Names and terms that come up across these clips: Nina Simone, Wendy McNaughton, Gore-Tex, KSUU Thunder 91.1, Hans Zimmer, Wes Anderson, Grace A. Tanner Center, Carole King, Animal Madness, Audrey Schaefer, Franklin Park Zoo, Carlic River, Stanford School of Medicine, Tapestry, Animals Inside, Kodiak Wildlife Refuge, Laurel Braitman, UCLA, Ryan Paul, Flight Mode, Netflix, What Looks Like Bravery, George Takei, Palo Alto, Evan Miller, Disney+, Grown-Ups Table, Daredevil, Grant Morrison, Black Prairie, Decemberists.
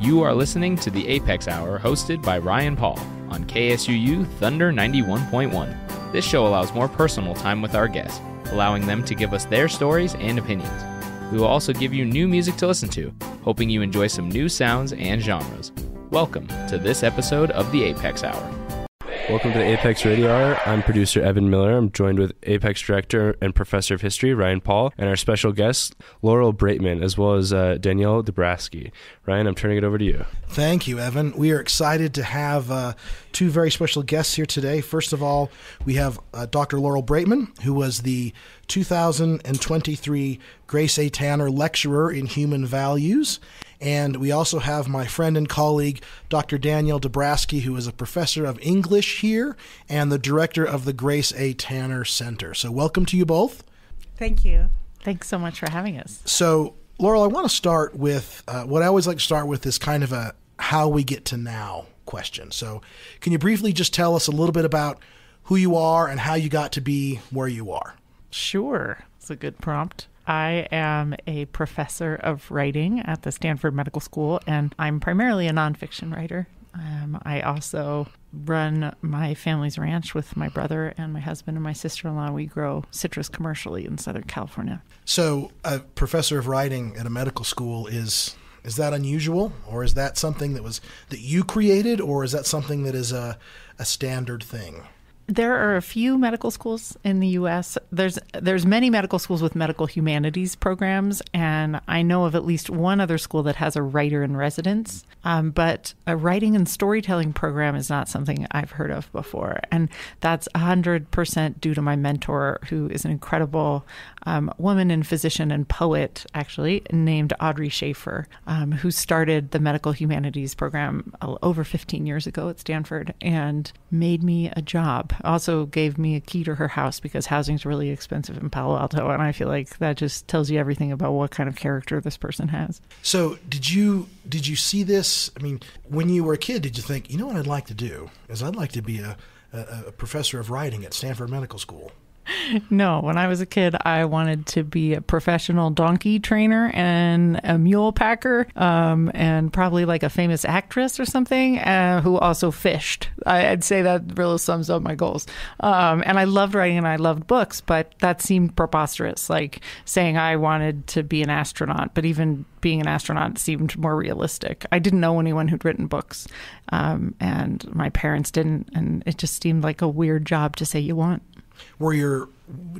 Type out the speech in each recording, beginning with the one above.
You are listening to the Apex Hour, hosted by Ryan Paul on KSUU Thunder 91.1. This show allows more personal time with our guests, allowing them to give us their stories and opinions. We will also give you new music to listen to, hoping you enjoy some new sounds and genres. Welcome to this episode of the Apex Hour. Welcome to the Apex Radio Hour. I'm producer Evan Miller. I'm joined with Apex Director and Professor of History, Ryan Paul, and our special guest, Laurel Braitman, as well as Danielle Dubrasky. Ryan, I'm turning it over to you. Thank you, Evan. We are excited to have two very special guests here today. First of all, we have Dr. Laurel Braitman, who was the 2023 Grace A. Tanner Lecturer in Human Values. And we also have my friend and colleague, Dr. Danielle Dubrasky, who is a professor of English here and the director of the Grace A. Tanner Center. So welcome to you both. Thank you. Thanks so much for having us. So, Laurel, I want to start with what I always like to start with is kind of a how we get to now question. So can you briefly just tell us a little bit about who you are and how you got to be where you are? Sure. That's a good prompt. I am a professor of writing at the Stanford Medical School, and I'm primarily a nonfiction writer. I also run my family's ranch with my brother and my husband and my sister-in-law. We grow citrus commercially in Southern California. So a professor of writing at a medical school is that unusual, or is that something that you created, or is that something that is a standard thing? There are a few medical schools in the U.S. There's many medical schools with medical humanities programs, and I know of at least one other school that has a writer in residence, but a writing and storytelling program is not something I've heard of before, and that's 100% due to my mentor, who is an incredible woman and physician and poet, actually, named Audrey Schaefer, who started the medical humanities program over 15 years ago at Stanford and made me a job. Also gave me a key to her house because housing's really expensive in Palo Alto, and I feel like that just tells you everything about what kind of character this person has. So did you see this? I mean, when you were a kid, did you think, you know what I'd like to do is I'd like to be a professor of writing at Stanford Medical School? No, when I was a kid, I wanted to be a professional donkey trainer and a mule packer, and probably like a famous actress or something who also fished. I'd say that really sums up my goals. And I loved writing and I loved books, but that seemed preposterous, like saying I wanted to be an astronaut, but even being an astronaut seemed more realistic. I didn't know anyone who'd written books, and my parents didn't, and it just seemed like a weird job to say you want.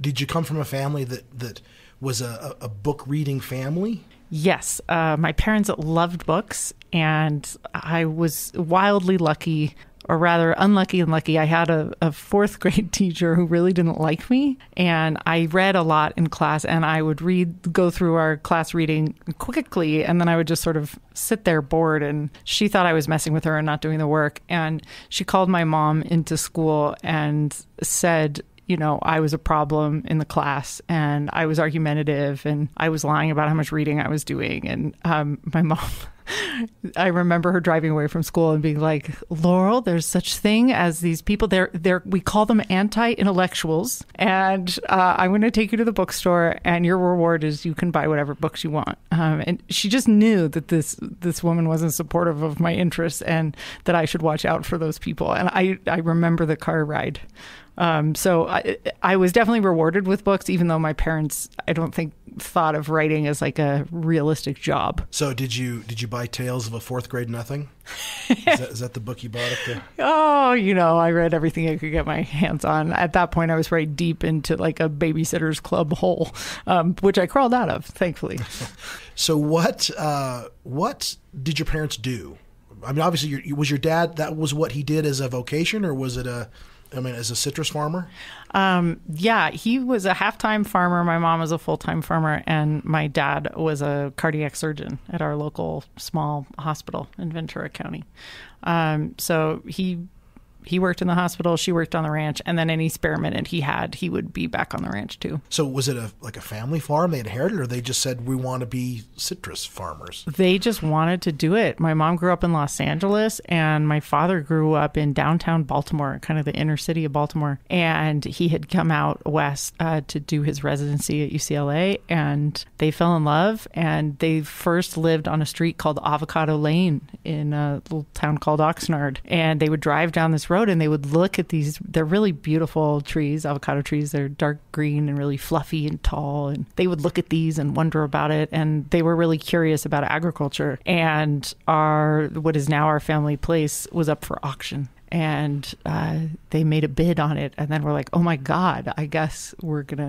Did you come from a family that was a book reading family? Yes. My parents loved books, and I was wildly lucky, or rather unlucky and lucky. I had a fourth grade teacher who really didn't like me, and I read a lot in class, and I would go through our class reading quickly, and then I would just sort of sit there bored, and she thought I was messing with her and not doing the work, and she called my mom into school and said, you know, I was a problem in the class and I was argumentative and I was lying about how much reading I was doing. And my mom, I remember her driving away from school and being like, Laurel, there's such thing as these people. We call them anti-intellectuals. And I'm going to take you to the bookstore and your reward is you can buy whatever books you want. And she just knew that this woman wasn't supportive of my interests and that I should watch out for those people. And I remember the car ride. So I was definitely rewarded with books, even though my parents, I don't think, thought of writing as like a realistic job. So did you buy Tales of a Fourth Grade Nothing? Is that the book you bought up there? Oh, you know, I read everything I could get my hands on. At that point, I was right deep into like a babysitter's club hole, which I crawled out of, thankfully. So what did your parents do? I mean, obviously, was your dad, that was what he did as a vocation, or was it as a citrus farmer? Yeah, he was a half-time farmer. My mom was a full-time farmer, and my dad was a cardiac surgeon at our local small hospital in Ventura County. So he he worked in the hospital, she worked on the ranch, and then any spare minute he had, he would be back on the ranch too. So was it like a family farm they inherited, or they just said, we want to be citrus farmers? They just wanted to do it. My mom grew up in Los Angeles, and my father grew up in downtown Baltimore, kind of the inner city of Baltimore. And he had come out west to do his residency at UCLA, and they fell in love. And they first lived on a street called Avocado Lane in a little town called Oxnard. And they would drive down this road and they would look at these, they're really beautiful trees, avocado trees. They're dark green and really fluffy and tall. And they would look at these and wonder about it. And they were really curious about agriculture. And our, what is now our family place, was up for auction. And they made a bid on it. And then we're like, oh my God, I guess we're going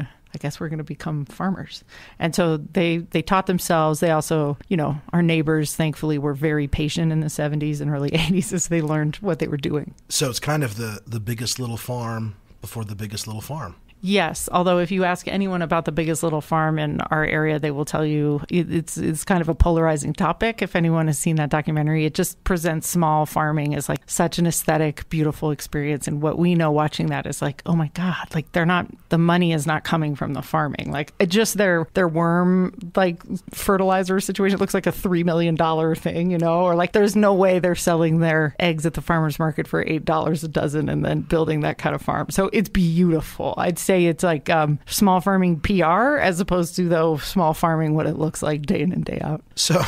to become farmers. And so they taught themselves. They also, you know, our neighbors, thankfully, were very patient in the 70s and early 80s as they learned what they were doing. So it's kind of the Biggest Little Farm before the Biggest Little Farm. Yes, although if you ask anyone about the Biggest Little Farm in our area, they will tell you it's kind of a polarizing topic. If anyone has seen that documentary, it just presents small farming as like such an aesthetic, beautiful experience. And what we know watching that is like, oh my God, like they're not, the money is not coming from the farming. Like just their worm, like fertilizer situation looks like a $3 million thing, you know, or like there's no way they're selling their eggs at the farmer's market for $8 a dozen and then building that kind of farm. So it's beautiful. I'd say it's like small farming PR as opposed to, though, small farming what it looks like day in and day out. So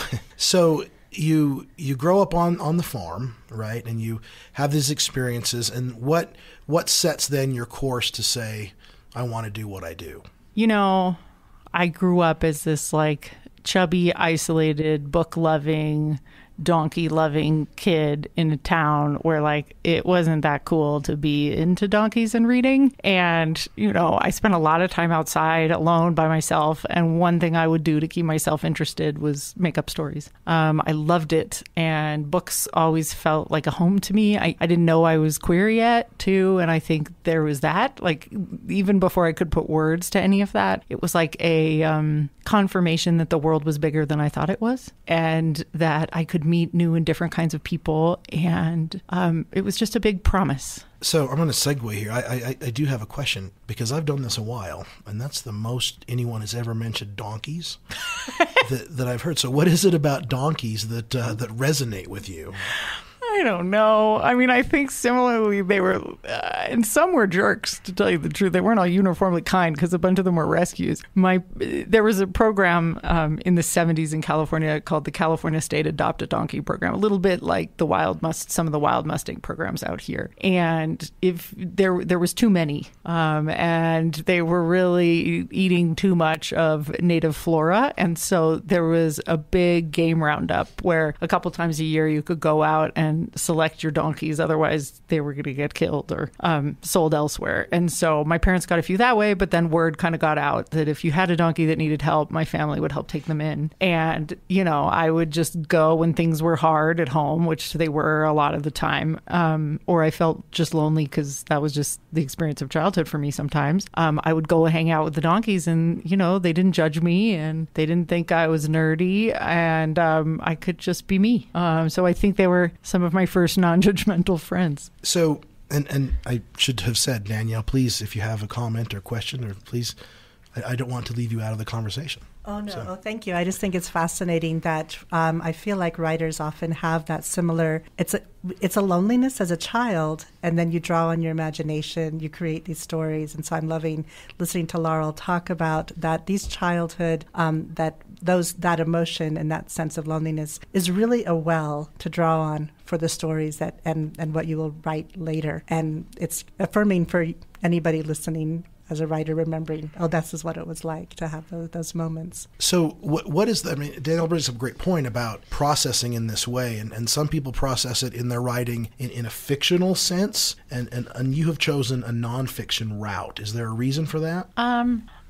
you grow up on the farm, right? And you have these experiences. And what sets then your course to say, I want to do what I do? You know, I grew up as this like chubby, isolated, book-loving, donkey-loving kid in a town where, like, it wasn't that cool to be into donkeys and reading. And, you know, I spent a lot of time outside alone by myself. And one thing I would do to keep myself interested was make up stories. I loved it. And books always felt like a home to me. I didn't know I was queer yet, too. And I think there was that, like, even before I could put words to any of that, it was like a confirmation that the world was bigger than I thought it was, and that I could meet new and different kinds of people. And it was just a big promise. So I'm going to segue here. I do have a question, because I've done this a while, and that's the most anyone has ever mentioned donkeys that I've heard. So what is it about donkeys that resonate with you? I don't know. I mean, I think similarly they were, and some were jerks, to tell you the truth. They weren't all uniformly kind, because a bunch of them were rescues. There was a program in the 70s in California called the California State Adopt a Donkey Program, a little bit like some of the wild Mustang programs out here. And if there was too many, and they were really eating too much of native flora. And so there was a big game roundup where a couple times a year you could go out and select your donkeys, otherwise they were going to get killed or sold elsewhere. And so my parents got a few that way, but then word kind of got out that if you had a donkey that needed help, my family would help take them in. And, you know, I would just go when things were hard at home, which they were a lot of the time, or I felt just lonely, because that was just the experience of childhood for me sometimes. I would go hang out with the donkeys, and, you know, they didn't judge me and they didn't think I was nerdy, and I could just be me. So I think they were some of my first non-judgmental friends. So, and I should have said, Danielle, please, if you have a comment or question, or please, I don't want to leave you out of the conversation. Oh, no. So. Oh, thank you. I just think it's fascinating that I feel like writers often have that similar, it's a loneliness as a child, and then you draw on your imagination, you create these stories. And so I'm loving listening to Laurel talk about that, these childhood, that emotion and that sense of loneliness is really a well to draw on for the stories that and what you will write later. And it's affirming for anybody listening as a writer, remembering, oh, this is what it was like to have those moments. So what is the, I mean, Danielle brings up a great point about processing in this way, and some people process it in their writing in a fictional sense, and you have chosen a nonfiction route. Is there a reason for that?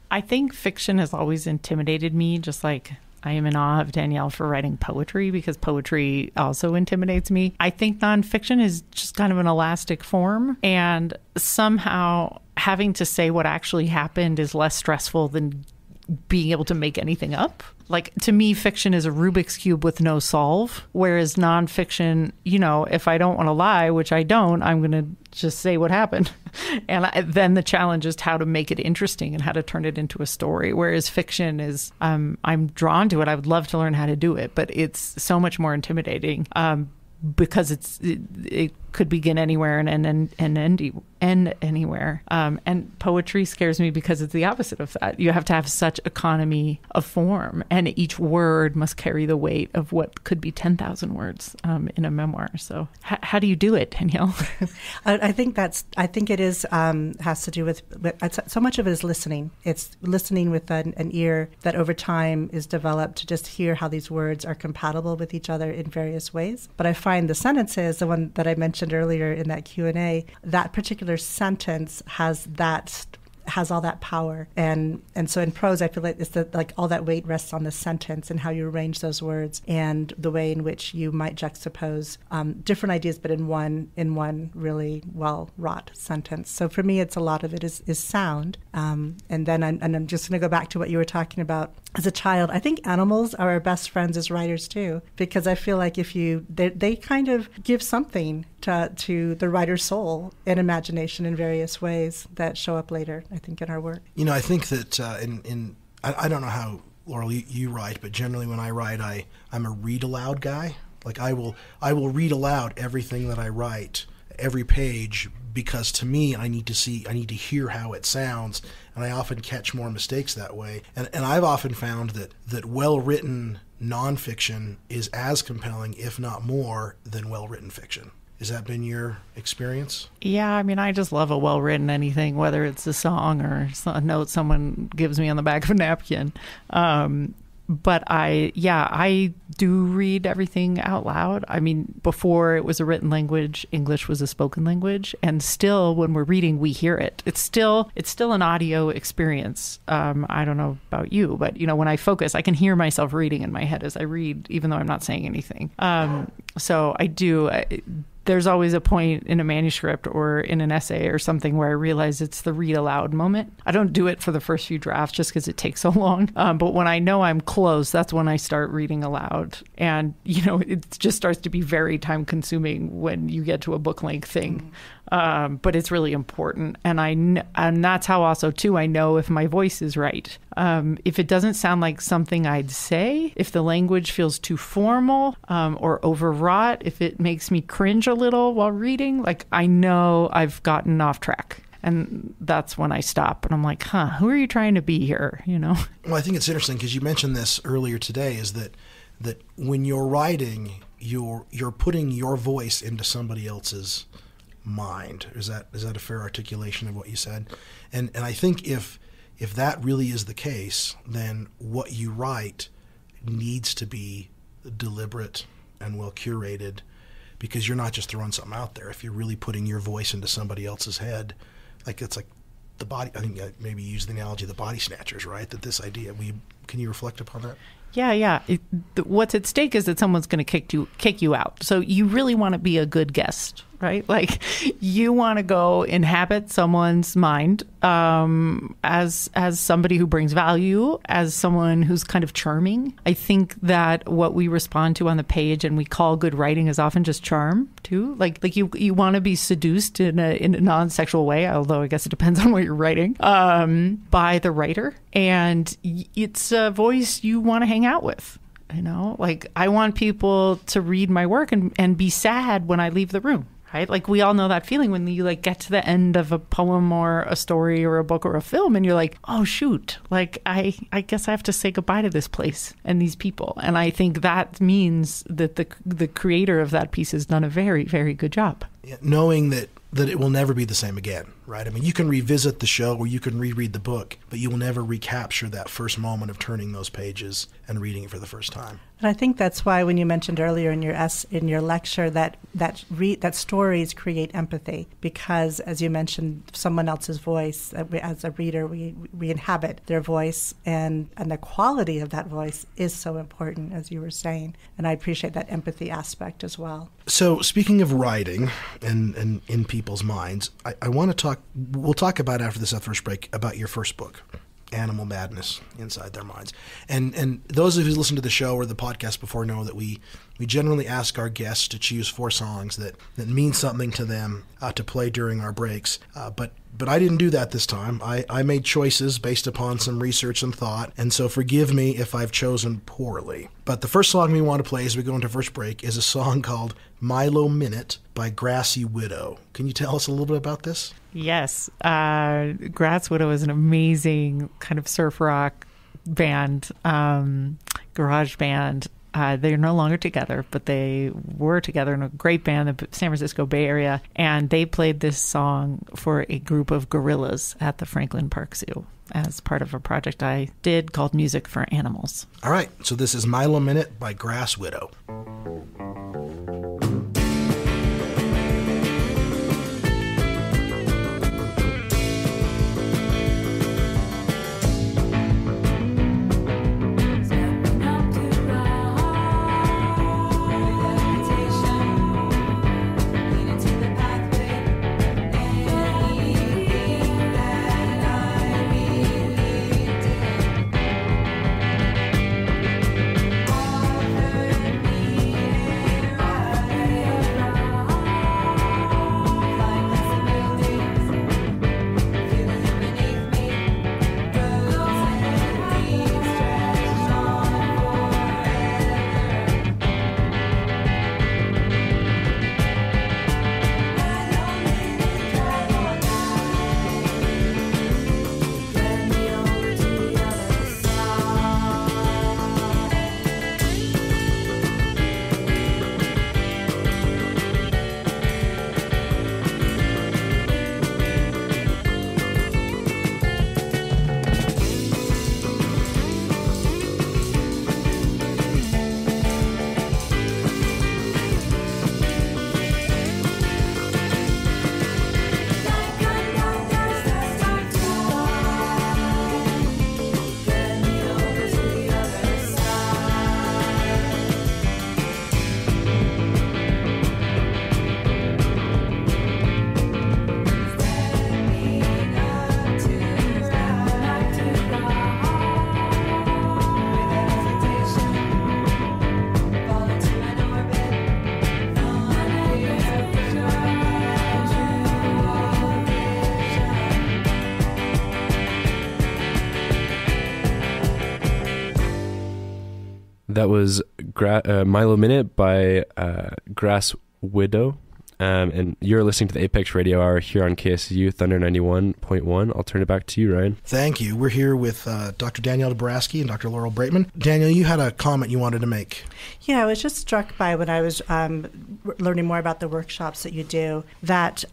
I think fiction has always intimidated me, just like I am in awe of Danielle for writing poetry, because poetry also intimidates me. I think nonfiction is just kind of an elastic form, and somehow having to say what actually happened is less stressful than being able to make anything up. Like, to me, fiction is a Rubik's Cube with no solve, whereas nonfiction, you know, if I don't want to lie, which I don't, I'm going to just say what happened. And then the challenge is how to make it interesting and how to turn it into a story, whereas fiction is, I'm drawn to it. I would love to learn how to do it, but it's so much more intimidating because it could begin anywhere and end anywhere. And poetry scares me because it's the opposite of that. You have to have such economy of form, and each word must carry the weight of what could be 10,000 words in a memoir. So how do you do it, Danielle? I think it is has to do with so much of it is listening. It's listening with an ear that over time is developed to just hear how these words are compatible with each other in various ways. But I find the sentences, the one that I mentioned earlier in that Q&A, that particular sentence has all that power, and so in prose I feel like it's like all that weight rests on the sentence and how you arrange those words and the way in which you might juxtapose different ideas, but in one really well wrought sentence. So for me, it's a lot of it is sound, and then I'm just going to go back to what you were talking about. As a child, I think animals are our best friends as writers too, because I feel like they kind of give something to the writer's soul and imagination in various ways that show up later, I think, in our work. You know, I think that I don't know how, Laurel, you write, but generally when I write, I'm a read aloud guy. Like I will read aloud everything that I write, every page, because to me, I need to hear how it sounds, and I often catch more mistakes that way. And I've often found that well-written nonfiction is as compelling, if not more, than well-written fiction. Has that been your experience? Yeah, I mean, I just love a well-written anything, whether it's a song or a note someone gives me on the back of a napkin. But I do read everything out loud. I mean, before it was a written language, English was a spoken language. And still, when we're reading, we hear it. It's still an audio experience. I don't know about you, but, you know, when I focus, I can hear myself reading in my head as I read, even though I'm not saying anything. So I do... There's always a point in a manuscript or in an essay or something where I realize it's the read aloud moment. I don't do it for the first few drafts just because it takes so long. But when I know I'm close, that's when I start reading aloud. And, you know, it just starts to be very time consuming when you get to a book length thing. Mm-hmm. But it's really important. And and that's how also, too, I know if my voice is right. If it doesn't sound like something I'd say, if the language feels too formal or overwrought, if it makes me cringe a little while reading, like, I know I've gotten off track. And that's when I stop and I'm like, who are you trying to be here? You know? Well, I think it's interesting because you mentioned this earlier today, is that when you're writing, you're putting your voice into somebody else's mind. Is that a fair articulation of what you said? And I think if that really is the case, then what you write needs to be deliberate and well curated, because you're not just throwing something out there. If you're really putting your voice into somebody else's head, like it's like the body. I think I maybe use the analogy of the body snatchers, right? That this idea. Can you reflect upon that? Yeah. What's at stake is that someone's going to kick you out. So you really want to be a good guest, right? Like, you want to go inhabit someone's mind as somebody who brings value, as someone who's kind of charming. I think that what we respond to on the page and we call good writing is often just charm too. Like you want to be seduced in a non-sexual way, although I guess it depends on what you're writing, by the writer, and it's a voice you want to hang out with. You know, like, I want people to read my work and be sad when I leave the room, right? Like, we all know that feeling when you, like, get to the end of a poem or a story or a book or a film and you're like, oh, shoot, like, I guess I have to say goodbye to this place and these people. And I think that means that the creator of that piece has done a very, very good job. Yeah, knowing that it will never be the same again, right? I mean, you can revisit the show or you can reread the book, but you will never recapture that first moment of turning those pages and reading it for the first time. And I think that's why when you mentioned earlier in your lecture that stories create empathy, because as you mentioned, someone else's voice, as a reader, we inhabit their voice, and the quality of that voice is so important, as you were saying. And I appreciate that empathy aspect as well. So speaking of writing and in people's minds, I want to talk about after this first break about your first book, animal madness inside their minds. And those of you who listen to the show or the podcast before know that we generally ask our guests to choose four songs that mean something to them to play during our breaks. But I didn't do that this time. I made choices based upon some research and thought, and so forgive me if I've chosen poorly. But the first song we want to play as we go into first break is a song called Milo Minute by Grass Widow. Can you tell us a little bit about this? Yes. Grass Widow is an amazing kind of surf rock band, garage band. They're no longer together, but they were together in a great band, the San Francisco Bay Area, and they played this song for a group of gorillas at the Franklin Park Zoo as part of a project I did called Music for Animals. All right, so this is Milo Minute by Grass Widow. That was Milo Minute by Grass Widow. And you're listening to the Apex Radio Hour here on KSUU Thunder 91.1. I'll turn it back to you, Ryan. Thank you. We're here with Dr. Danielle Dubrasky and Dr. Laurel Braitman. Danielle, you had a comment you wanted to make. Yeah, I was just struck by when I was learning more about the workshops that you do, that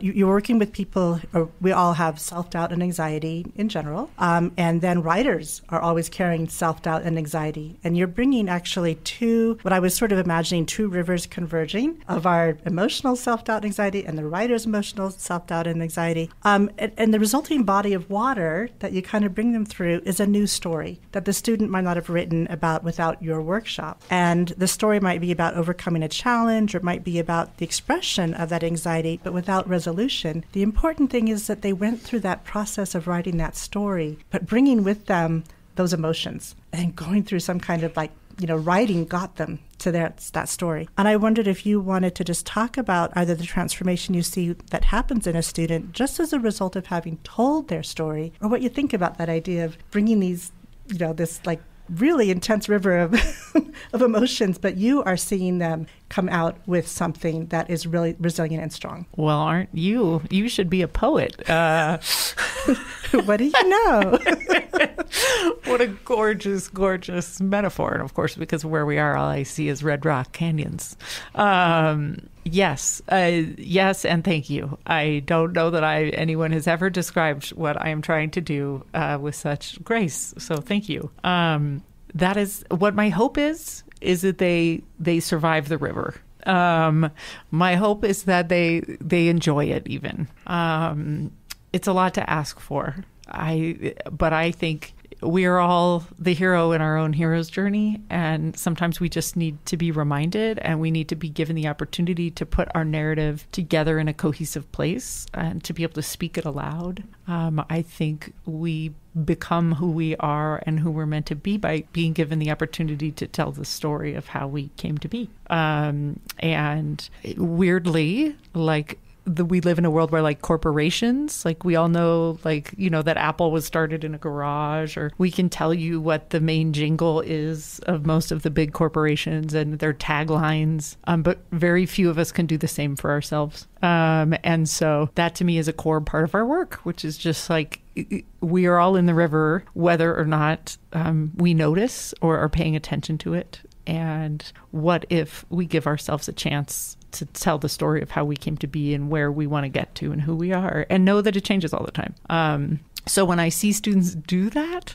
you're working with people, or we all have self-doubt and anxiety in general, and then writers are always carrying self-doubt and anxiety. And you're bringing actually what I was sort of imagining, two rivers converging of our emotional self-doubt and anxiety and the writer's emotional self-doubt and anxiety. And the resulting body of water that you kind of bring them through is a new story that the student might not have written about without your workshop. And the story might be about overcoming a challenge, or it might be about the expression of that anxiety, but without resolution. The important thing is that they went through that process of writing that story, but bringing with them those emotions and going through some kind of writing got them to that story. And I wondered if you wanted to just talk about either the transformation you see that happens in a student just as a result of having told their story, or what you think about that idea of bringing these, this really intense river of emotions, but you are seeing them come out with something that is really resilient and strong. Well, aren't you? You should be a poet. What do you know? What a gorgeous, gorgeous metaphor. And of course, because where we are, all I see is red rock canyons. Yes, and thank you. I don't know that anyone has ever described what I am trying to do with such grace, so thank you. That is what my hope is that they survive the river. My hope is that they enjoy it even. It's a lot to ask for, but I think we are all the hero in our own hero's journey, and sometimes we just need to be reminded, and we need to be given the opportunity to put our narrative together in a cohesive place and to be able to speak it aloud. I think we become who we are and who we're meant to be by being given the opportunity to tell the story of how we came to be. And weirdly, like, we live in a world where, like, corporations, like, we all know, like, you know, that Apple was started in a garage, or we can tell you what the main jingle is of most of the big corporations and their taglines, but very few of us can do the same for ourselves. And so that, to me, is a core part of our work, which is just like, we are all in the river, whether or not we notice or are paying attention to it. And what if we give ourselves a chance to tell the story of how we came to be and where we want to get to and who we are, and know that it changes all the time. So when I see students do that,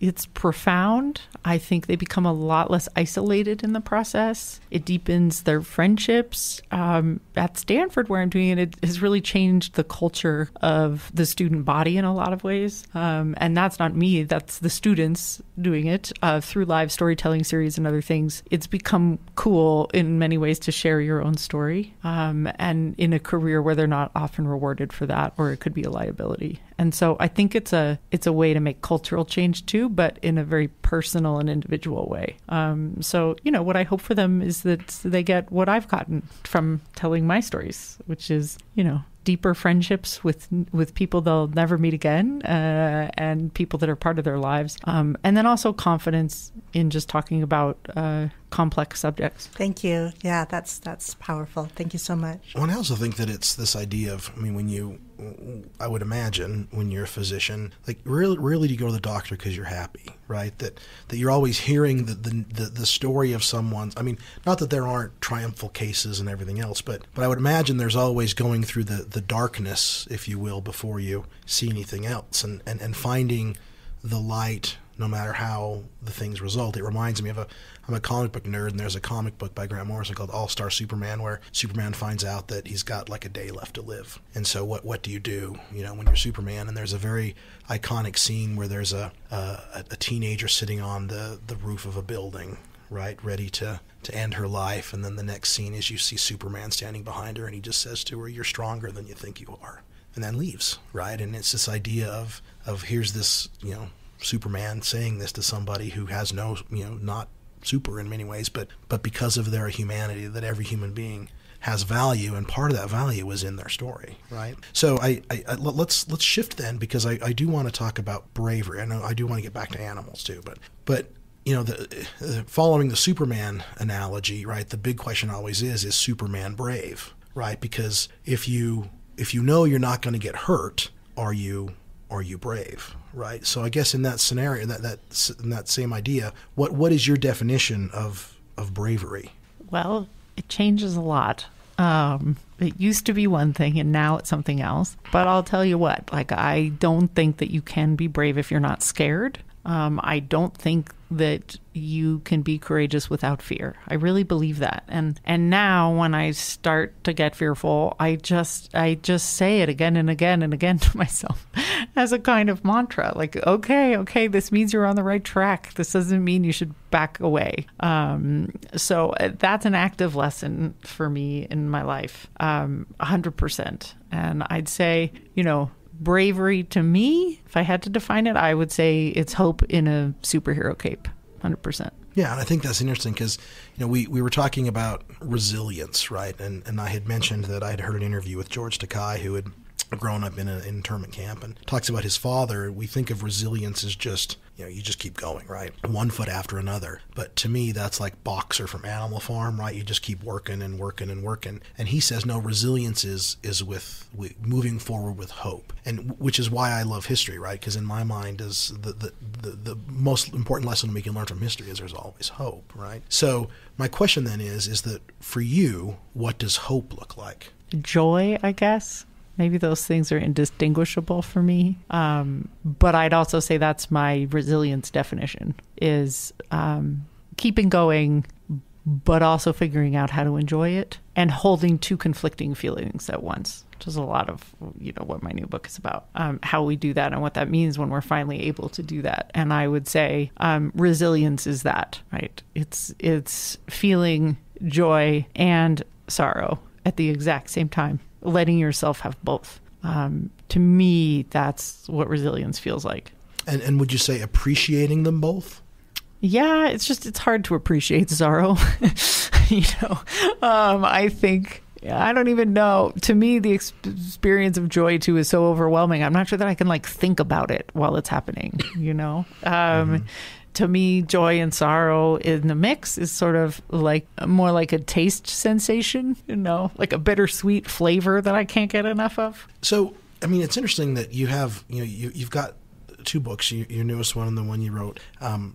it's profound. I think they become a lot less isolated in the process. It deepens their friendships. At Stanford, where I'm doing it, it has really changed the culture of the student body in a lot of ways. And that's not me, that's the students doing it through live storytelling series and other things. It's become cool in many ways to share your own story, and in a career where they're not often rewarded for that, or it could be a liability. And so I think it's a way to make cultural change too, but in a very personal and individual way. So, you know, what I hope for them is that they get what I've gotten from telling my stories, which is, you know, deeper friendships with people they'll never meet again, and people that are part of their lives. And then also confidence in just talking about complex subjects. Thank you. Yeah, that's powerful. Thank you so much. Well, I also think that it's this idea of, I mean, when you, I would imagine when you're a physician, like, really do you go to the doctor because you're happy, right? That you're always hearing the story of someone's, I mean, not that there aren't triumphal cases and everything else, but I would imagine there's always going through the darkness, if you will, before you see anything else, and finding the light no matter how the things result. It reminds me of I'm a comic book nerd, and there's a comic book by Grant Morrison called All-Star Superman, where Superman finds out that he's got like a day left to live. And so what do, you know, when you're Superman? And there's a very iconic scene where there's a teenager sitting on the roof of a building, right, ready to end her life. And then the next scene is you see Superman standing behind her, and he just says to her, "You're stronger than you think you are," and then leaves, right? And it's this idea of here's this, you know, Superman saying this to somebody who has no, you know, not super in many ways, but because of their humanity, that every human being has value, and part of that value is in their story, right? So let's shift then, because I do want to talk about bravery. I know I do want to get back to animals too, but you know, following the Superman analogy, right? The big question always is Superman brave, right? Because if you know you're not going to get hurt, are you brave, right? So I guess in that scenario, that same idea, what is your definition of bravery? Well, it changes a lot. It used to be one thing, and now it's something else. But I'll tell you what, like, I don't think that you can be brave if you're not scared. I don't think that you can be courageous without fear. I really believe that. And now when I start to get fearful, I just say it again and again and again to myself as a kind of mantra, like, okay, this means you're on the right track. This doesn't mean you should back away. So that's an active lesson for me in my life, 100%. And I'd say, you know, bravery to me, if I had to define it, I would say it's hope in a superhero cape, 100%. Yeah, and I think that's interesting because, you know, we were talking about resilience, right? And I had mentioned that I had heard an interview with George Takei, who had grown up in an internment camp, and talks about his father. We think of resilience as just, you know, you just keep going, right? One foot after another. But to me, that's like Boxer from Animal Farm, right? You just keep working and working and working. And he says, no, resilience is with moving forward with hope. And which is why I love history, right? Because in my mind, is the most important lesson we can learn from history is there's always hope, right? So my question then is that for you, what does hope look like? Joy, I guess. Maybe those things are indistinguishable for me. But I'd also say that's my resilience definition, is keeping going, but also figuring out how to enjoy it and holding two conflicting feelings at once. which is a lot of, you know, what my new book is about, how we do that and what that means when we're finally able to do that. And I would say resilience is that, right? It's feeling joy and sorrow at the exact same time, letting yourself have both. To me, that's what resilience feels like. And would you say appreciating them both? Yeah, it's just, it's hard to appreciate sorrow. You know, I think, I don't even know. To me, the experience of joy, too, is so overwhelming. I'm not sure that I can, like, think about it while it's happening, you know? To me, joy and sorrow in the mix is sort of like more like a taste sensation, you know, like a bittersweet flavor that I can't get enough of. So, I mean, it's interesting that you have, you know, you've got two books, your newest one and the one you wrote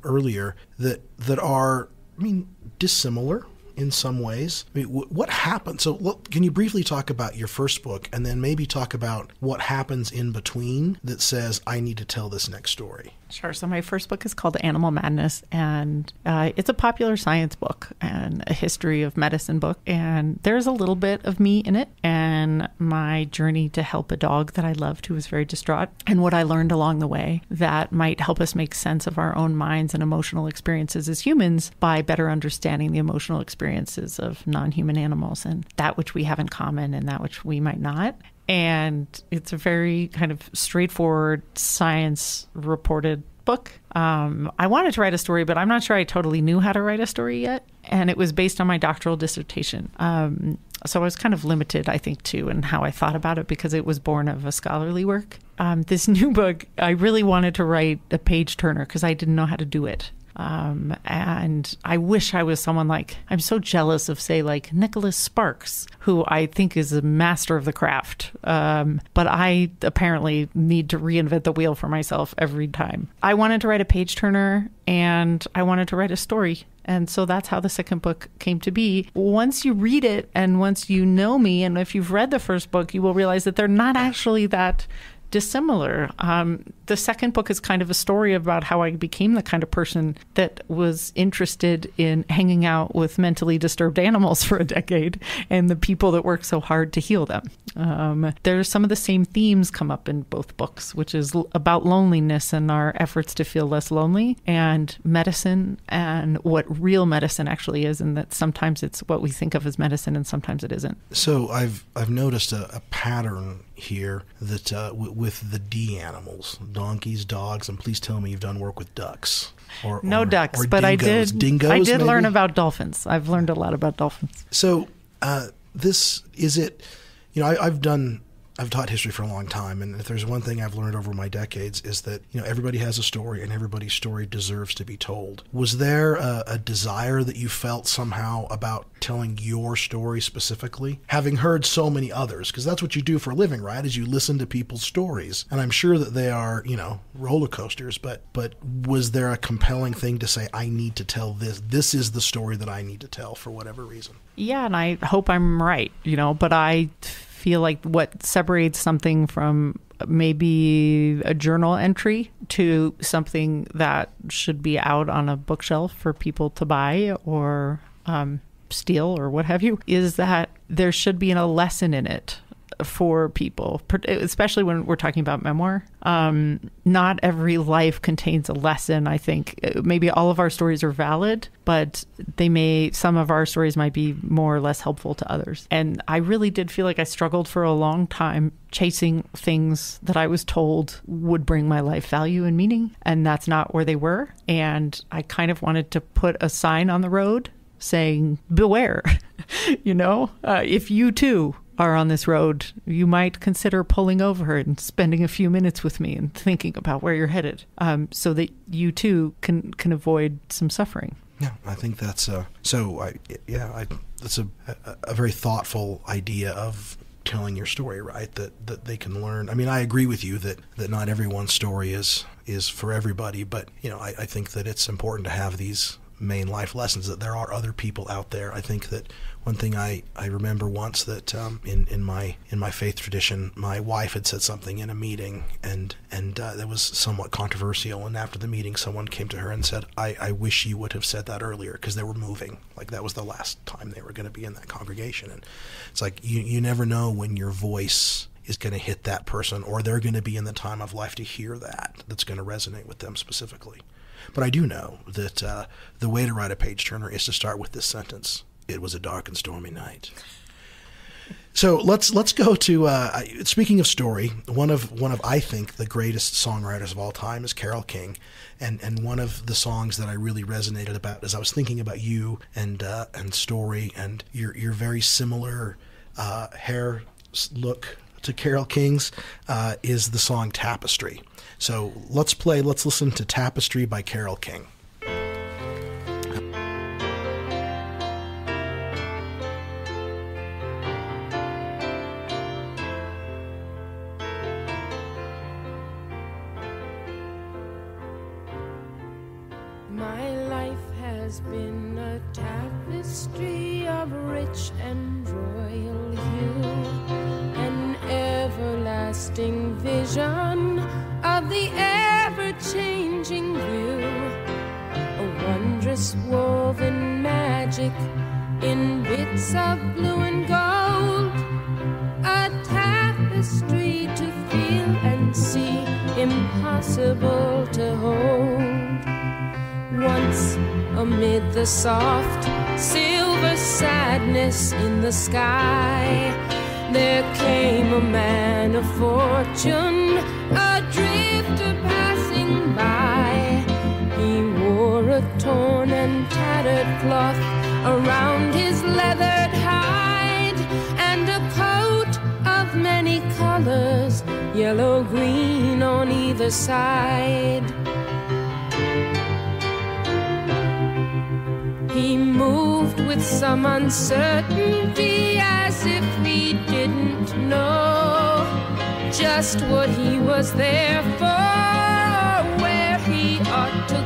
earlier, that are, I mean, dissimilar in some ways. I mean, what happened? So can you briefly talk about your first book and then maybe talk about what happens in between that says, I need to tell this next story? Sure. So my first book is called Animal Madness, and it's a popular science book and a history of medicine book. And there's a little bit of me in it and my journey to help a dog that I loved who was very distraught, and what I learned along the way that might help us make sense of our own minds and emotional experiences as humans by better understanding the emotional experiences of non-human animals and that which we have in common and that which we might not. And it's a very kind of straightforward science reported book. I wanted to write a story, but I'm not sure I totally knew how to write a story yet. And it was based on my doctoral dissertation. So I was kind of limited, I think, too, in how I thought about it because it was born of a scholarly work. This new book, I really wanted to write a page turner because I didn't know how to do it. And I wish I was someone like, I'm so jealous of, say, like Nicholas Sparks, who I think is a master of the craft. But I apparently need to reinvent the wheel for myself every time. I wanted to write a page turner and I wanted to write a story. And so that's how the second book came to be. Once you read it and once you know me, and if you've read the first book, you will realize that they're not actually that dissimilar. The second book is kind of a story about how I became the kind of person that was interested in hanging out with mentally disturbed animals for a decade and the people that work so hard to heal them. There's some of the same themes come up in both books, which is about loneliness and our efforts to feel less lonely, and medicine and what real medicine actually is, and that sometimes it's what we think of as medicine and sometimes it isn't. So I've noticed a pattern here that with the D animals, donkeys, dogs, and please tell me you've done work with ducks. No ducks, but dingoes. I did learn about dolphins. I've learned a lot about dolphins. So this is it. You know, I've taught history for a long time, and if there's one thing I've learned over my decades is that, you know, everybody has a story and everybody's story deserves to be told. Was there a desire that you felt somehow about telling your story specifically, having heard so many others? Because that's what you do for a living, right? Is you listen to people's stories. And I'm sure that they are, you know, roller coasters, but was there a compelling thing to say, I need to tell this? This is the story that I need to tell for whatever reason. Yeah, and I hope I'm right, you know, but I feel like what separates something from maybe a journal entry to something that should be out on a bookshelf for people to buy or steal or what have you is that there should be a lesson in it for people, especially when we're talking about memoir. Not every life contains a lesson, I think. Maybe all of our stories are valid, but some of our stories might be more or less helpful to others. And I really did feel like I struggled for a long time chasing things that I was told would bring my life value and meaning, and that's not where they were. And I kind of wanted to put a sign on the road saying, beware, you know, if you too are on this road, you might consider pulling over and spending a few minutes with me and thinking about where you're headed, so that you too can avoid some suffering. Yeah, I think that's that's a very thoughtful idea of telling your story, right? That they can learn. I mean, I agree with you that not everyone's story is for everybody, but you know, I think that it's important to have these main life lessons, that there are other people out there. I think that one thing I remember once that in my faith tradition, my wife had said something in a meeting, and that was somewhat controversial. And after the meeting, someone came to her and said, I wish you would have said that earlier, because they were moving. Like, that was the last time they were going to be in that congregation. And it's like, you never know when your voice is going to hit that person, or they're going to be in the time of life to hear that that's going to resonate with them specifically. But I do know that the way to write a page-turner is to start with this sentence: "It was a dark and stormy night." So let's go to speaking of story. One of I think the greatest songwriters of all time is Carole King, and one of the songs that I really resonated about as I was thinking about you and story and your very similar hair look to Carole King's is the song Tapestry. So let's listen to Tapestry by Carole King. My life has been a tapestry of rich and royal hue, an everlasting vision of the ever-changing view, a wondrous woven magic in bits of blue and gold, a tapestry to feel and see, impossible to hold. Once amid the soft silver sadness in the sky, there came a man of fortune, a drifter passing by. He wore a torn and tattered cloth around his leathered hide, and a coat of many colors, yellow, green on either side. He moved with some uncertainty, as if he didn't know just what he was there for, or where he ought to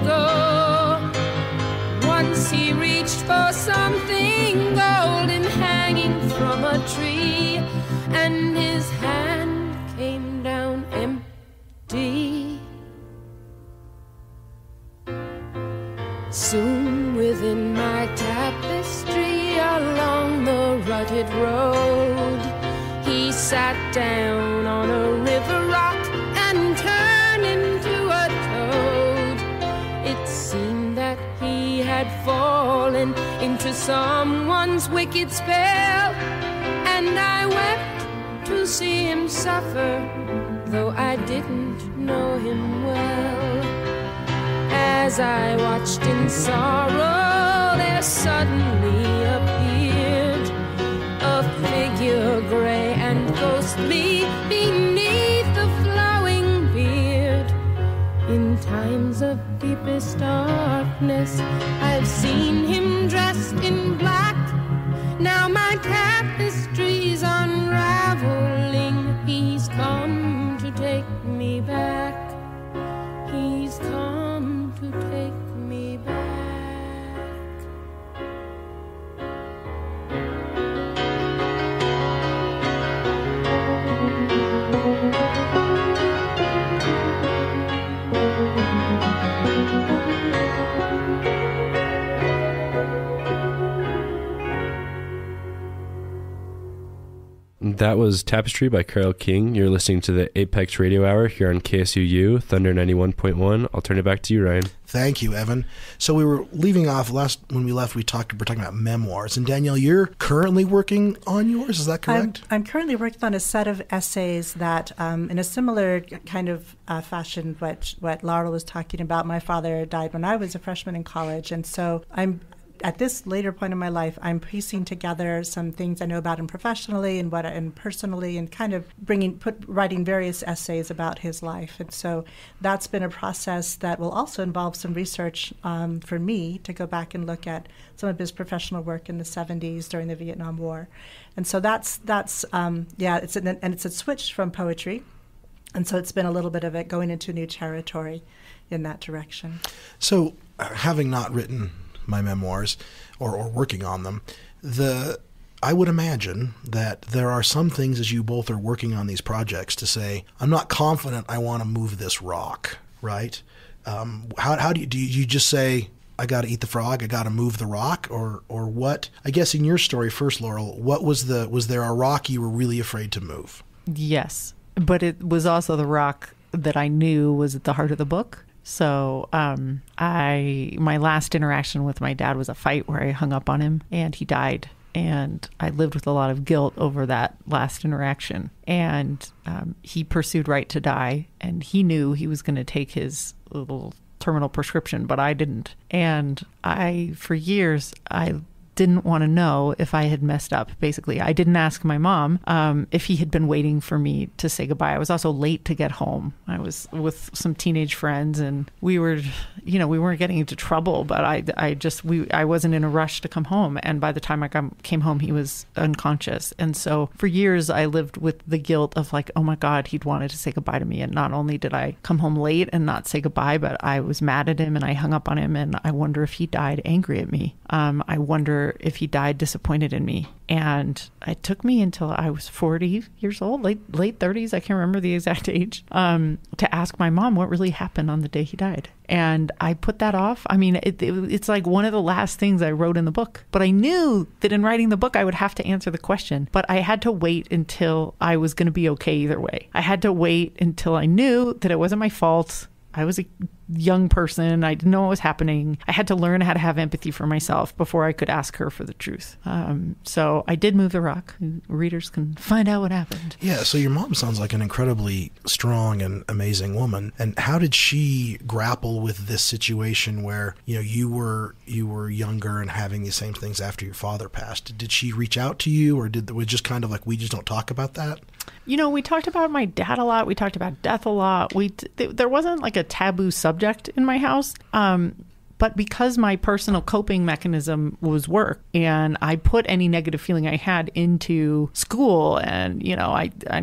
go. Once he reached for something golden hanging from a tree, and his hand came down empty. Soon within my tapestry, along the rutted road, he sat down on a river rock and turned into a toad. It seemed that he had fallen into someone's wicked spell, and I wept to see him suffer, though I didn't know him well. As I watched in sorrow, there suddenly appeared a figure gray and ghostly beneath the flowing beard. In times of deepest darkness, I've seen him dressed in black. Now my tapestry's unraveling. He's come to take me back. He's come to take me back. That was Tapestry by Carole King. You're listening to the Apex Radio Hour here on KSUU, Thunder 91.1. I'll turn it back to you, Ryan. Thank you, Evan. So we were leaving off last, when we left, we were talking about memoirs. And Danielle, you're currently working on yours, is that correct? I'm currently working on a set of essays that, in a similar kind of fashion, what Laurel was talking about. My father died when I was a freshman in college, and so I'm, at this later point in my life, I'm piecing together some things I know about him professionally and personally, and kind of writing various essays about his life. And so that's been a process that will also involve some research for me to go back and look at some of his professional work in the 70s during the Vietnam War. And so it's a switch from poetry, and so it's been a little bit of it going into new territory in that direction. So having not written my memoirs, or working on them, I would imagine that there are some things as you both are working on these projects to say, I'm not confident I want to move this rock, right? How do you just say, I got to eat the frog, I got to move the rock, or what? I guess in your story first, Laurel, what was there a rock you were really afraid to move? Yes, but it was also the rock that I knew was at the heart of the book. So my last interaction with my dad was a fight where I hung up on him and he died. And I lived with a lot of guilt over that last interaction. And he pursued right to die. And he knew he was going to take his little terminal prescription, but I didn't. And for years, I didn't want to know if I had messed up. Basically, I didn't ask my mom if he had been waiting for me to say goodbye. I was also late to get home. I was with some teenage friends, and we were, you know, we weren't getting into trouble, but I wasn't in a rush to come home. And by the time I came home, he was unconscious. And so for years, I lived with the guilt of like, oh my God, he'd wanted to say goodbye to me. And not only did I come home late and not say goodbye, but I was mad at him and I hung up on him. And I wonder if he died angry at me. I wonder if he died disappointed in me. And it took me until I was 40 years old, late 30s, I can't remember the exact age, to ask my mom what really happened on the day he died. And I put that off. I mean, it's like one of the last things I wrote in the book. But I knew that in writing the book, I would have to answer the question. But I had to wait until I was going to be okay either way. I had to wait until I knew that it wasn't my fault. I was a young person. I didn't know what was happening. I had to learn how to have empathy for myself before I could ask her for the truth. So I did move the rock. Readers can find out what happened. Yeah, so your mom sounds like an incredibly strong and amazing woman. And how did she grapple with this situation where, you know, you were younger and having these same things after your father passed? Did she reach out to you, or was it just kind of like, we just don't talk about that? You know, we talked about my dad a lot. We talked about death a lot. There wasn't like a taboo subject in my house. But because my personal coping mechanism was work, and I put any negative feeling I had into school, and, you know,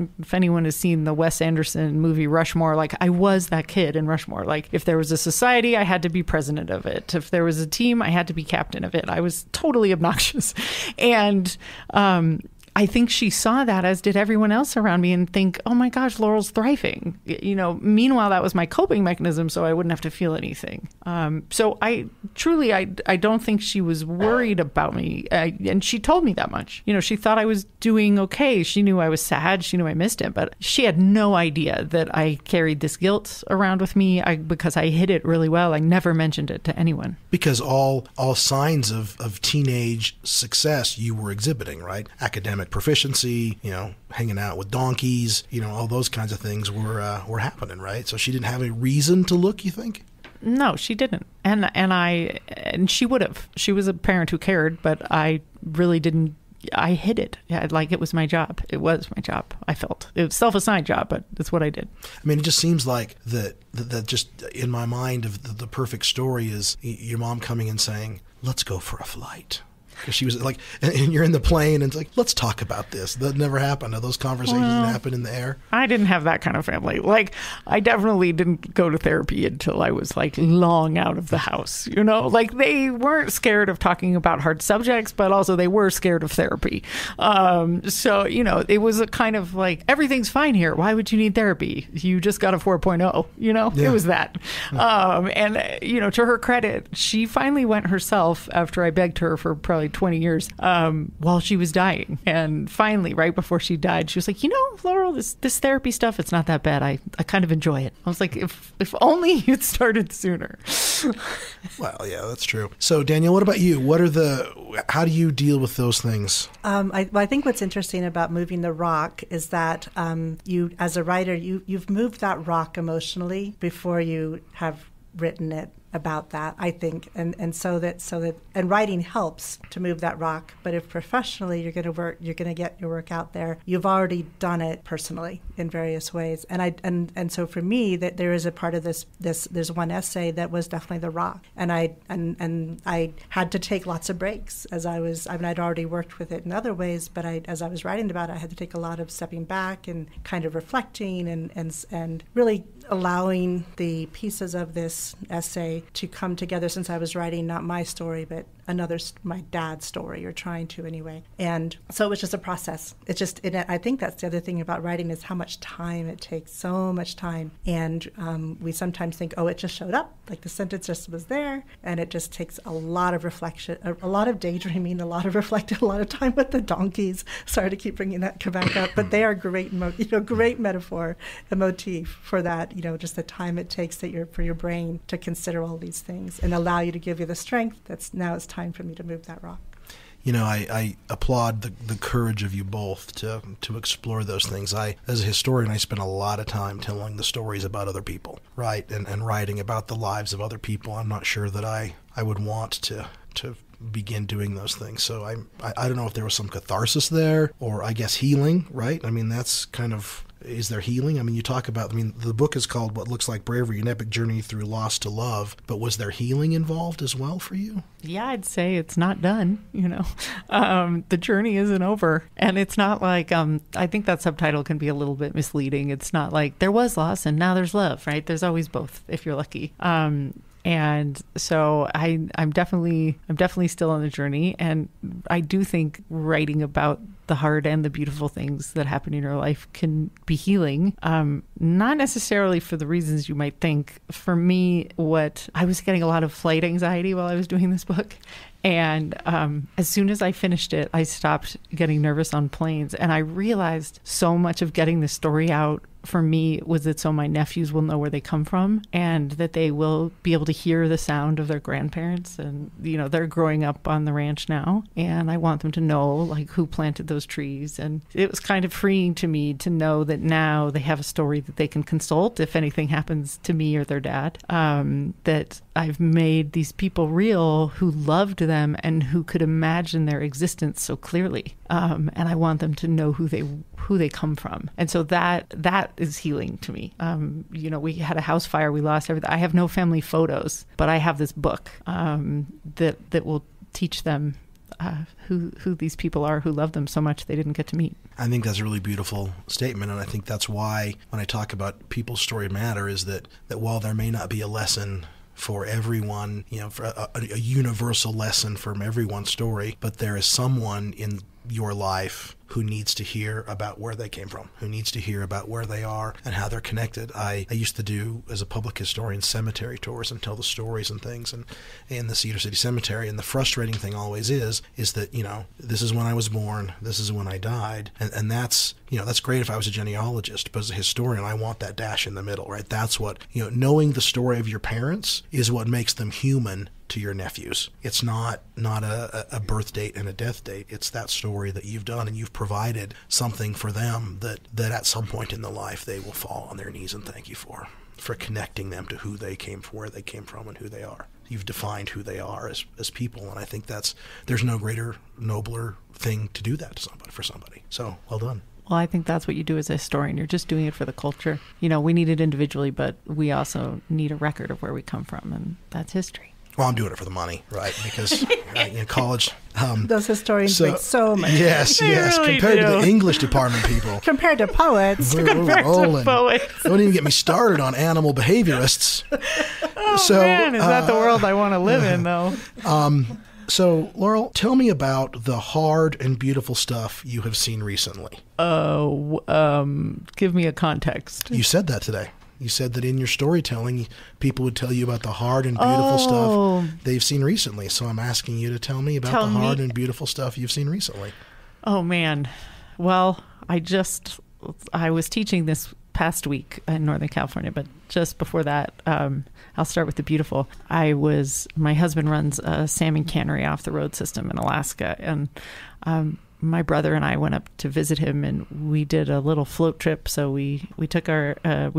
if anyone has seen the Wes Anderson movie Rushmore, like, I was that kid in Rushmore. Like, if there was a society, I had to be president of it. If there was a team, I had to be captain of it. I was totally obnoxious. And, I think she saw that, as did everyone else around me, and think, oh my gosh, Laurel's thriving. You know, meanwhile, that was my coping mechanism, so I wouldn't have to feel anything. So I don't think she was worried about me. And she told me that much. You know, she thought I was doing okay. She knew I was sad. She knew I missed it, but she had no idea that I carried this guilt around with me because I hid it really well. I never mentioned it to anyone. Because all signs of teenage success you were exhibiting, right? Academic proficiency, you know, hanging out with donkeys, you know, all those kinds of things were happening, right? So she didn't have a reason to look, you think? No, she didn't. And she would have. She was a parent who cared, but I really didn't. I hid it. Yeah, like it was my job. It was my job. I felt it was self-assigned job, but it's what I did. I mean, it just seems like that just in my mind of the perfect story is your mom coming and saying, "Let's go for a flight." She was like, and you're in the plane, and it's like, let's talk about this. That never happened. Those conversations didn't happen in the air. I didn't have that kind of family. Like, I definitely didn't go to therapy until I was like long out of the house. You know, like they weren't scared of talking about hard subjects, but also they were scared of therapy. So, you know, it was a kind of like, everything's fine here. Why would you need therapy? You just got a 4.0. You know, yeah. It was that. And, you know, to her credit, she finally went herself after I begged her for probably 20 years while she was dying. And finally, right before she died, she was like, you know, Laurel, this therapy stuff, it's not that bad. I kind of enjoy it. I was like, if only you'd started sooner. Well, yeah, that's true. So Danielle, what about you? How do you deal with those things? I think what's interesting about moving the rock is that you, as a writer, you've moved that rock emotionally before you have written it about that, I think, and writing helps to move that rock. But if professionally you're going to get your work out there, you've already done it personally in various ways. And so for me, that there is a part of this. There's one essay that was definitely the rock, and I had to take lots of breaks as I was. I mean, I'd already worked with it in other ways, but as I was writing about it, I had to take a lot of stepping back and kind of reflecting and really allowing the pieces of this essay to come together, since I was writing not my story, but my dad's story, or trying to anyway. And so it was just a process. I think that's the other thing about writing, is how much time it takes, so much time. And we sometimes think, oh, it just showed up, like the sentence just was there. And it just takes a lot of reflection, a lot of daydreaming, a lot of reflecting, a lot of time with the donkeys. Sorry to keep bringing that back up, but they are great metaphor and motif for that, just the time it takes for your brain to consider all these things and allow you to give you the strength that's now it's time for me to move that rock. I applaud the courage of you both to explore those things. As a historian, I spend a lot of time telling the stories about other people, right? And writing about the lives of other people. I'm not sure that I would want to begin doing those things. So I don't know if there was some catharsis there, or I guess healing, right? I mean, that's kind of... Is there healing? I mean, the book is called What Looks Like Bravery, An Epic Journey Through Loss to Love, but was there healing involved as well for you? Yeah, I'd say it's not done, the journey isn't over. And it's not like, I think that subtitle can be a little bit misleading. It's not like there was loss and now there's love, right? There's always both if you're lucky. And so I'm definitely still on the journey. And I do think writing about the hard and the beautiful things that happen in your life can be healing. Not necessarily for the reasons you might think. For me, I was getting a lot of flight anxiety while I was doing this book. And as soon as I finished it, I stopped getting nervous on planes. And I realized so much of getting the story out for me was that so my nephews will know where they come from, and that they will be able to hear the sound of their grandparents. And, they're growing up on the ranch now. And I want them to know, like, who planted those trees. And it was kind of freeing to me to know that now they have a story that they can consult if anything happens to me or their dad, that I've made these people real who loved them and who could imagine their existence so clearly. And I want them to know who they come from. And so that is healing to me. We had a house fire, we lost everything. I have no family photos, but I have this book that will teach them who these people are who love them so much they didn't get to meet. I think that's a really beautiful statement, and I think that's why when I talk about people's story matter, is that while there may not be a lesson for everyone, for a universal lesson from everyone's story, but there is someone in your life who needs to hear about where they came from, who needs to hear about where they are and how they're connected. I used to do, as a public historian, cemetery tours and tell the stories and things and in the Cedar City Cemetery. And the frustrating thing always is that, this is when I was born, this is when I died. And that's, that's great if I was a genealogist, but as a historian, I want that dash in the middle, right? That's what, knowing the story of your parents is what makes them human to your nephews. It's not a birth date and a death date. It's that story that you've done, and you've provided something for them that at some point in their life they will fall on their knees and thank you for connecting them to who they came from, where they came from, and who they are. You've defined who they are as people, and I think there's no greater, nobler thing to do that to somebody, for somebody. So, well done. Well, I think that's what you do as a historian. You're just doing it for the culture. We need it individually, but we also need a record of where we come from, and that's history. Well, I'm doing it for the money, right? Because college. Those historians make so much. Yes, yes. Really compared to the English department people. Compared to poets. Compared to poets. Don't even get me started on animal behaviorists. Is that the world I want to live in, though? So, Laurel, tell me about the hard and beautiful stuff you have seen recently. Give me a context. You said that today. You said that in your storytelling, people would tell you about the hard and beautiful stuff they've seen recently. So I'm asking you to tell me about the hard and beautiful stuff you've seen recently. Oh, man. Well, I was teaching this past week in Northern California, but just before that, I'll start with the beautiful. My husband runs a salmon cannery off the road system in Alaska, and my brother and I went up to visit him, and we did a little float trip. So we borrowed an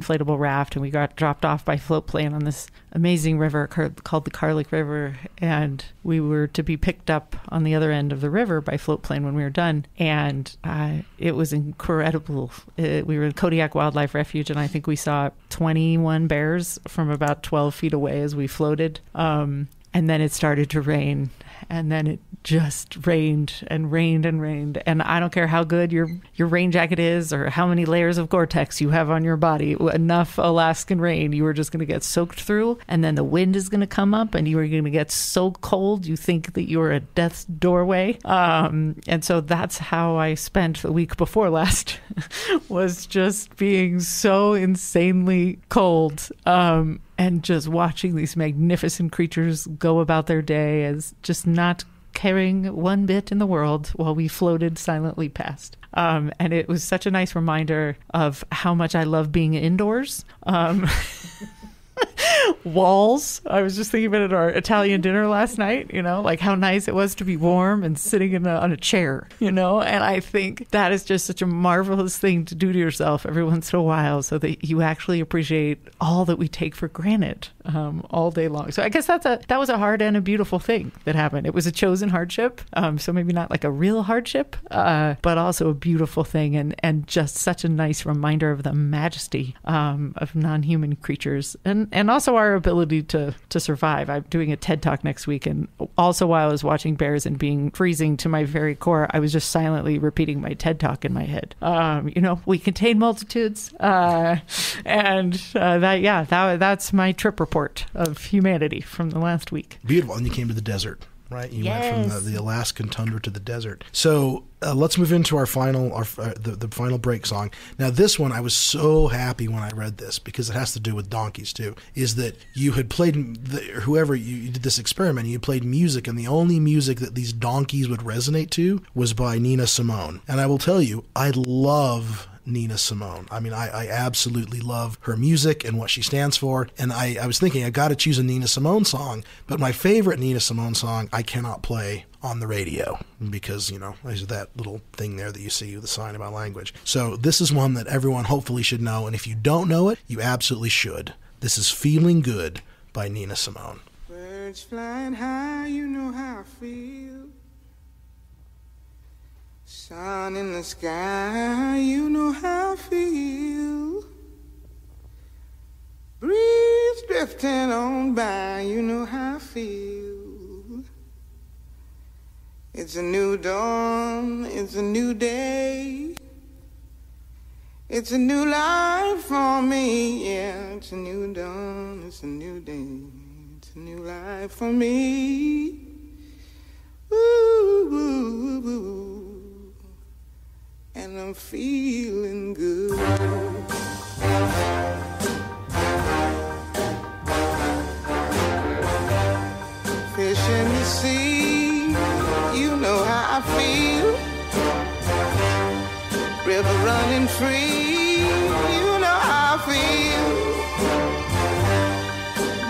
inflatable raft, and we got dropped off by float plane on this amazing river called the Carlic River. And we were to be picked up on the other end of the river by float plane when we were done. And it was incredible. We were at Kodiak Wildlife Refuge, and I think we saw 21 bears from about 12 feet away as we floated. And then it started to rain, and then it just rained and rained and rained. And I don't care how good your rain jacket is or how many layers of Gore-Tex you have on your body, enough Alaskan rain, you are just going to get soaked through. And then the wind is going to come up and you are going to get so cold you think that you're at death's doorway. And so that's how I spent the week before last, was just being so insanely cold. And just watching these magnificent creatures go about their day as just not caring one bit in the world while we floated silently past. And it was such a nice reminder of how much I love being indoors. Walls. I was just thinking about it at our Italian dinner last night, you know, like how nice it was to be warm and sitting in on a chair, you know, and I think that is just such a marvelous thing to do to yourself every once in a while so that you actually appreciate all that we take for granted all day long. So I guess that was a hard and a beautiful thing that happened. It was a chosen hardship, so maybe not like a real hardship, but also a beautiful thing and just such a nice reminder of the majesty of non-human creatures and also our ability to survive. I'm doing a TED Talk next week, and also while I was watching bears and being freezing to my very core, I was just silently repeating my TED Talk in my head. You know, we contain multitudes, that's my trip report of humanity from the last week. Beautiful, and you came to the desert. Right, you yes. went from the Alaskan tundra to the desert. So let's move into our final, the final break song. Now, this one I was so happy when I read this because it has to do with donkeys too. Is that you had played whoever you did this experiment? You played music, and the only music that these donkeys would resonate to was by Nina Simone. And I will tell you, I love Nina Simone. I mean, I absolutely love her music and what she stands for. And I was thinking I got to choose a Nina Simone song, but my favorite Nina Simone song I cannot play on the radio because, you know, there's that little thing there that you see with the sign about language. So this is one that everyone hopefully should know. And if you don't know it, you absolutely should. This is Feeling Good by Nina Simone. Birds flying high, you know how I feel. Sun in the sky, you know how I feel. Breeze drifting on by, you know how I feel. It's a new dawn, it's a new day. It's a new life for me, yeah. It's a new dawn, it's a new day. It's a new life for me. Ooh, ooh, ooh, ooh. And I'm feeling good. Fish in the sea, you know how I feel. River running free, you know how I feel.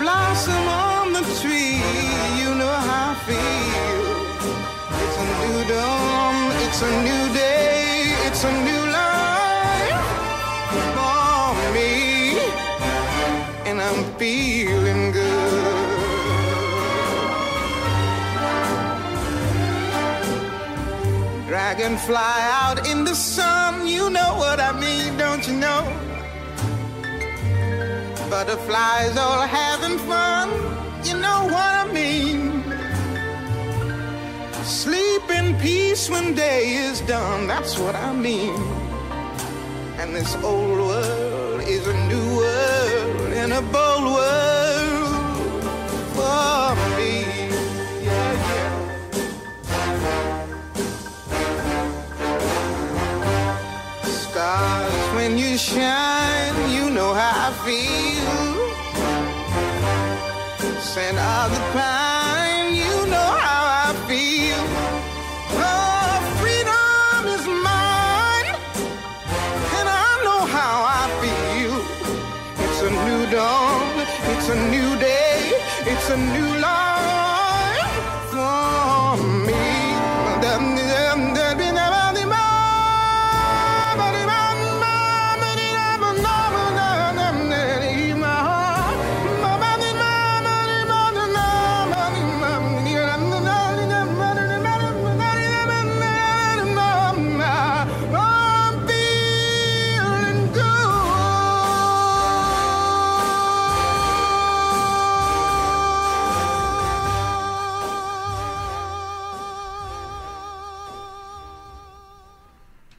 Blossom on the tree, you know how I feel. It's a new dawn, it's a new day. It's a new life for me, and I'm feeling good. Dragonfly out in the sun, you know what I mean, don't you know? Butterflies all having fun, you know what I mean. Sleep in peace when day is done, that's what I mean. And this old world is a new world and a bold world for me. Yeah, yeah. Stars when you shine, you know how I feel. Scent of the pine, you know how I feel. Oh, freedom is mine, and I know how I feel. It's a new dawn, it's a new day, it's a new life for me.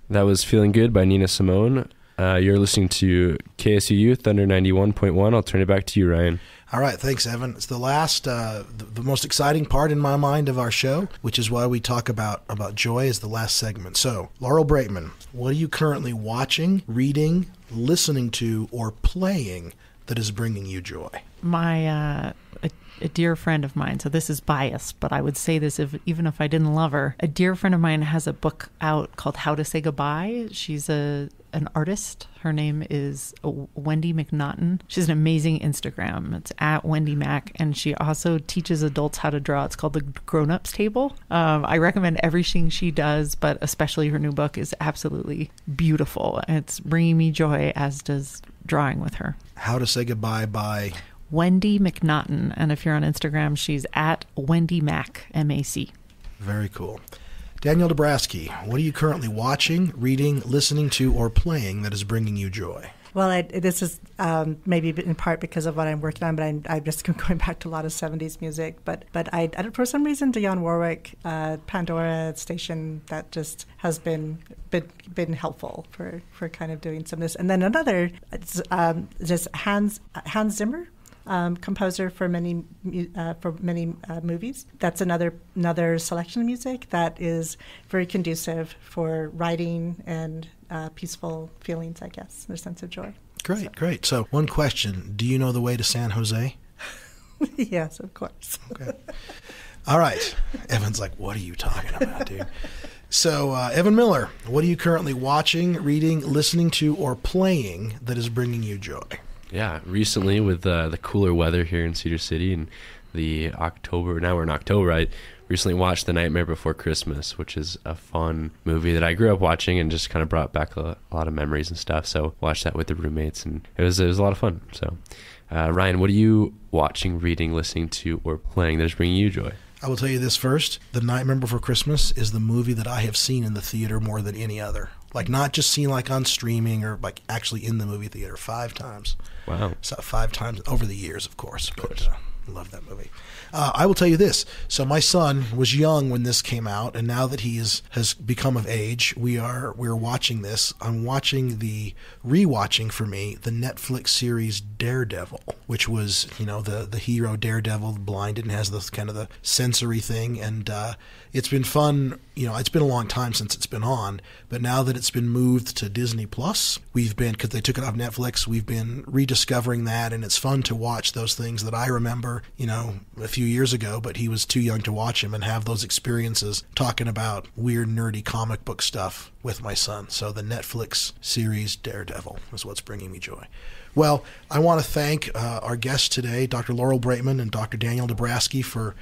That was Feeling Good by Nina Simone. You're listening to KSUU Thunder 91.1. I'll turn it back to you, Ryan. All right. Thanks, Evan. It's the last, the most exciting part in my mind of our show, which is why we talk about joy is the last segment. So, Laurel Braitman, what are you currently watching, reading, listening to, or playing that is bringing you joy? My, a dear friend of mine, so this is biased, but I would say this even if I didn't love her, a dear friend of mine has a book out called How to Say Goodbye. She's an artist. Her name is Wendy McNaughton. She's an amazing Instagram. It's at Wendy Mac, and she also teaches adults how to draw. It's called the Grown-Ups Table. I recommend everything she does, but especially her new book is absolutely beautiful. It's bringing me joy, as does drawing with her. How to Say Goodbye by Wendy McNaughton, and if you're on Instagram, she's at Wendy Mac, M-A-C. Very cool. Danielle Dubrasky, what are you currently watching, reading, listening to, or playing that is bringing you joy? Well, this is maybe in part because of what I'm working on, but I'm just going back to a lot of 70s music. But I for some reason, Dionne Warwick, Pandora Station, that just has been helpful for kind of doing some of this. And then another, just Hans Zimmer. Composer for many movies. That's another selection of music that is very conducive for writing and peaceful feelings, I guess, their sense of joy. Great. So one question, do you know the way to San Jose? Yes, of course. Okay. All right. Evan's like, what are you talking about, dude? So, Evan Miller, what are you currently watching, reading, listening to, or playing that is bringing you joy? Yeah, recently with the cooler weather here in Cedar City and the October, now we're in October, I recently watched The Nightmare Before Christmas, which is a fun movie that I grew up watching and just kind of brought back a lot of memories and stuff. So watched that with the roommates and it was a lot of fun. So Ryan, what are you watching, reading, listening to, or playing that is bringing you joy? I will tell you this first. The Nightmare Before Christmas is the movie that I have seen in the theater more than any other. Like, not just seen like on streaming or like actually in the movie theater 5 times. Wow. So 5 times over the years, of course. But love that movie. I will tell you this. So my son was young when this came out, and now that he has become of age, we're watching this. I'm rewatching for me the Netflix series Daredevil, which was, you know, the hero Daredevil, blinded and has this kind of the sensory thing, and it's been fun. You know, it's been a long time since it's been on, but now that it's been moved to Disney+, because they took it off Netflix, we've been rediscovering that, and it's fun to watch those things that I remember, you know, a few years ago, but he was too young to watch him, and have those experiences talking about weird, nerdy comic book stuff with my son. So the Netflix series Daredevil is what's bringing me joy. Well, I want to thank our guests today, Dr. Laurel Braitman and Dr. Danielle Dubrasky, for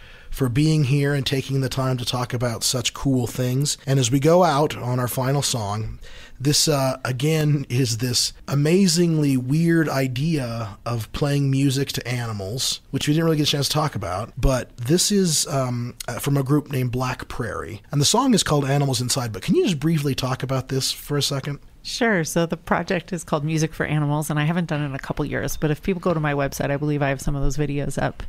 being here and taking the time to talk about such cool things. And as we go out on our final song, this, again, is this amazingly weird idea of playing music to animals, which we didn't really get a chance to talk about. But this is from a group named Black Prairie. And the song is called Animals Inside. But can you just briefly talk about this for a second? Sure. So the project is called Music for Animals, and I haven't done it in a couple years, but if people go to my website, I believe I have some of those videos up.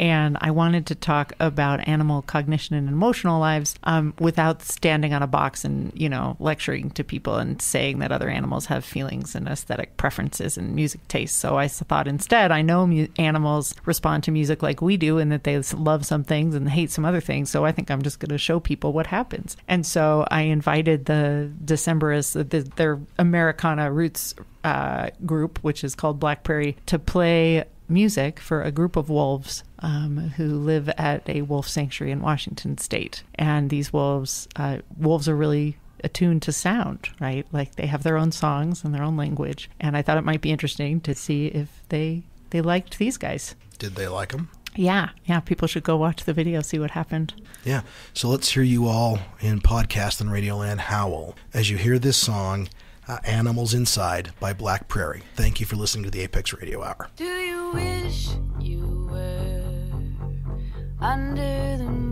And I wanted to talk about animal cognition and emotional lives without standing on a box and, you know, lecturing to people and saying that other animals have feelings and aesthetic preferences and music tastes. So I thought instead, I know animals respond to music like we do, and that they love some things and hate some other things. So I think I'm just going to show people what happens. And so I invited the Decemberists, their Americana roots group, which is called Black Prairie, to play music for a group of wolves who live at a wolf sanctuary in Washington State. And these wolves are really attuned to sound, right? Like, they have their own songs and their own language. And I thought it might be interesting to see if they liked these guys. Did they like them? Yeah. People should go watch the video, see what happened. Yeah. So let's hear you all in podcast and Radioland howl as you hear this song, Animals Inside by Black Prairie. Thank you for listening to the Apex Radio Hour. Do you wish you were under the